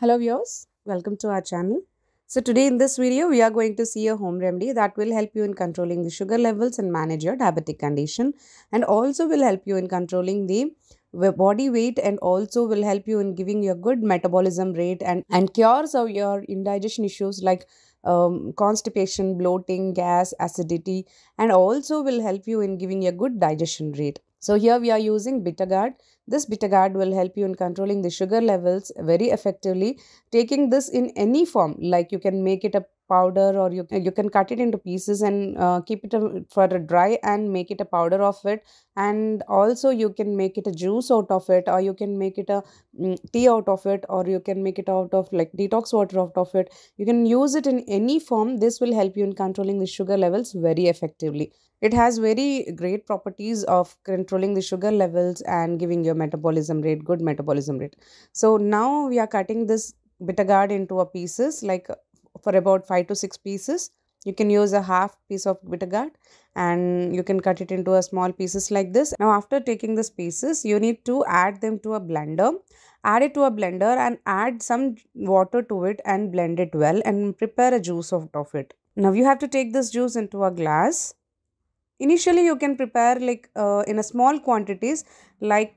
Hello viewers, welcome to our channel. So today in this video we are going to see a home remedy that will help you in controlling the sugar levels and manage your diabetic condition, and also will help you in controlling the body weight, and also will help you in giving you a good metabolism rate and cures of your indigestion issues like constipation, bloating, gas, acidity, and also will help you in giving you a good digestion rate. So here we are using bitter gourd. This bitter gourd will help you in controlling the sugar levels very effectively. Taking this in any form, like you can make it a powder or you can cut it into pieces and keep it for a dry and make it a powder of it, and also you can make it a juice out of it, or you can make it a tea out of it, or you can make it out of like detox water out of it. You can use it in any form. This will help you in controlling the sugar levels very effectively. It has very great properties of controlling the sugar levels and giving your metabolism rate, good metabolism rate. So now we are cutting this bitter gourd into a pieces, like for about 5 to 6 pieces. You can use a half piece of bitter gourd and you can cut it into a small pieces like this. Now after taking these pieces, you need to add them to a blender. Add it to a blender and add some water to it and blend it well and prepare a juice out of it. Now you have to take this juice into a glass. Initially you can prepare like in a small quantities, like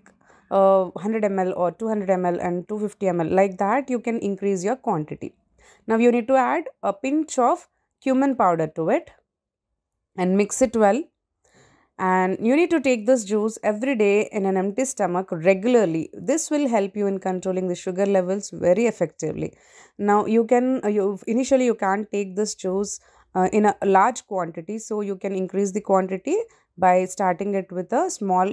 100 ml or 200 ml and 250 ml. Like that you can increase your quantity. Now you need to add a pinch of cumin powder to it and mix it well. And you need to take this juice every day in an empty stomach regularly. This will help you in controlling the sugar levels very effectively. Now you can, initially you can't take this juice in a large quantity, so you can increase the quantity by starting it with a small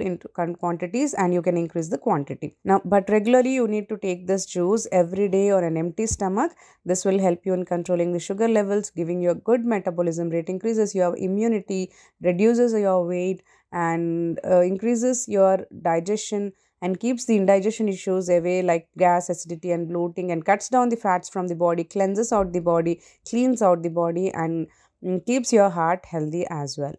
quantities, and you can increase the quantity. Now, but regularly you need to take this juice every day or an empty stomach. This will help you in controlling the sugar levels, giving you a good metabolism rate, increases your immunity, reduces your weight, and increases your digestion, and keeps the indigestion issues away like gas, acidity and bloating, and cuts down the fats from the body, cleanses out the body, cleans out the body, and keeps your heart healthy as well.